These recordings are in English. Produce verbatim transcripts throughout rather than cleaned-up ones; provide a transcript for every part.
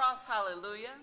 Cross Hallelujah.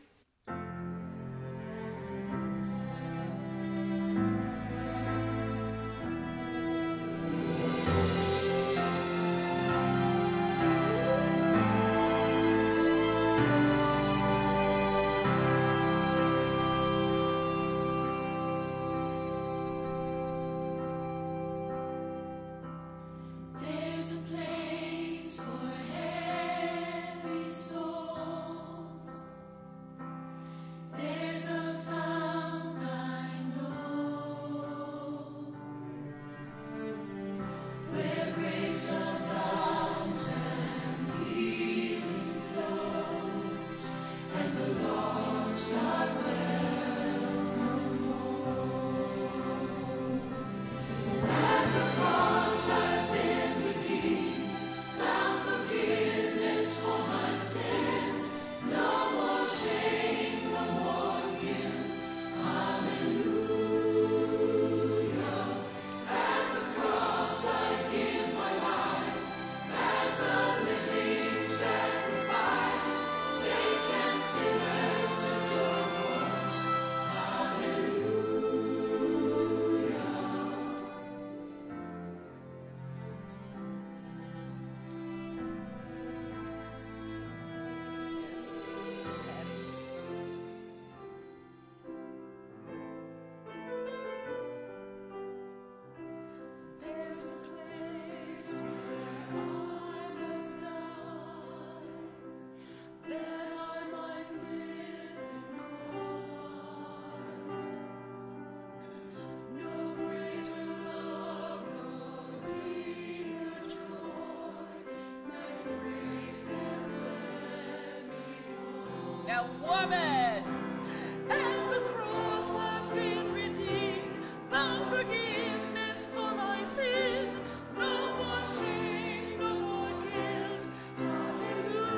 Now, woman, at the cross I've been redeemed, found forgiveness for my sin, no more shame, no more guilt, hallelujah.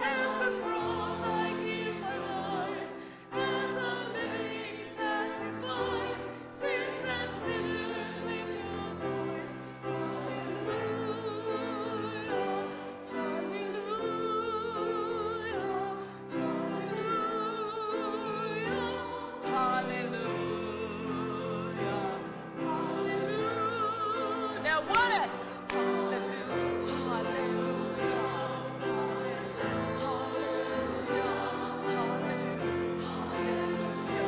At the cross I give my life as a living sacrifice, sins and sinners lift your voice, hallelujah, hallelujah. Hallelujah, hallelujah. Now what it? Hallelujah, hallelujah, hallelujah, hallelujah, hallelujah.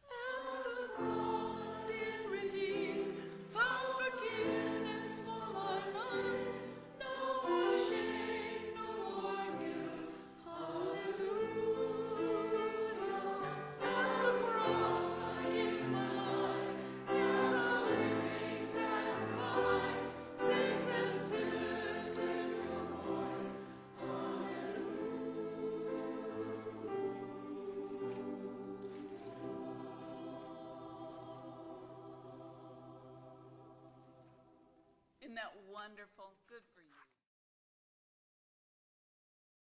At the cross I've been redeemed, found forgiveness for my life. Isn't that wonderful? Good for you.